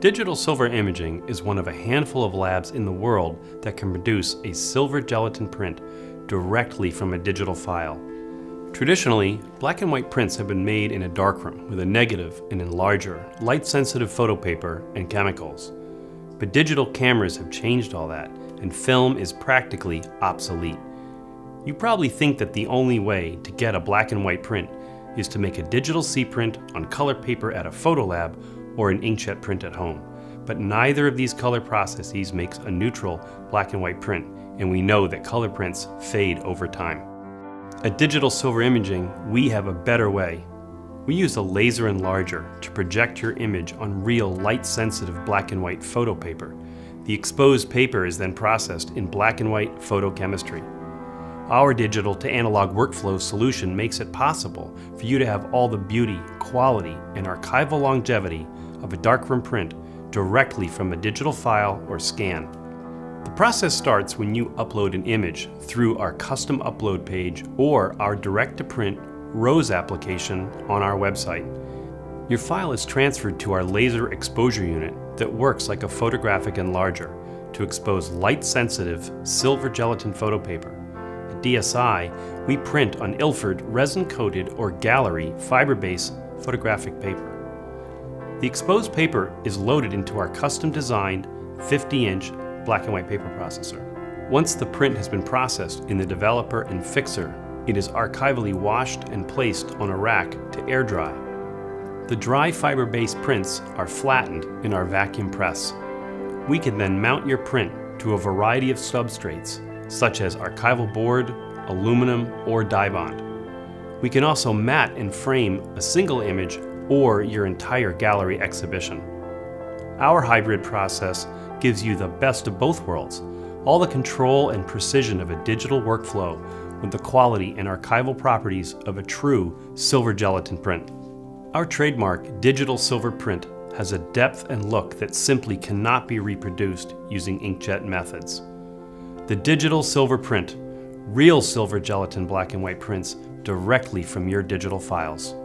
Digital Silver Imaging is one of a handful of labs in the world that can produce a silver gelatin print directly from a digital file. Traditionally, black and white prints have been made in a darkroom with a negative and enlarger, light-sensitive photo paper and chemicals. But digital cameras have changed all that, and film is practically obsolete. You probably think that the only way to get a black and white print is to make a digital C-print on color paper at a photo lab or an inkjet print at home. But neither of these color processes makes a neutral black and white print, and we know that color prints fade over time. At Digital Silver Imaging, we have a better way. We use a laser enlarger to project your image on real light-sensitive black and white photo paper. The exposed paper is then processed in black and white photochemistry. Our digital to analog workflow solution makes it possible for you to have all the beauty, quality, and archival longevity of a darkroom print directly from a digital file or scan. The process starts when you upload an image through our custom upload page or our direct-to-print Rose application on our website. Your file is transferred to our laser exposure unit that works like a photographic enlarger to expose light-sensitive silver gelatin photo paper. At DSI, we print on Ilford resin-coated or gallery fiber-based photographic paper. The exposed paper is loaded into our custom-designed 50-inch black and white paper processor. Once the print has been processed in the developer and fixer, it is archivally washed and placed on a rack to air dry. The dry fiber-based prints are flattened in our vacuum press. We can then mount your print to a variety of substrates, such as archival board, aluminum, or die bond. We can also mat and frame a single image or your entire gallery exhibition. Our hybrid process gives you the best of both worlds, all the control and precision of a digital workflow with the quality and archival properties of a true silver gelatin print. Our trademark digital silver print has a depth and look that simply cannot be reproduced using inkjet methods. The digital silver print, real silver gelatin black and white prints directly from your digital files.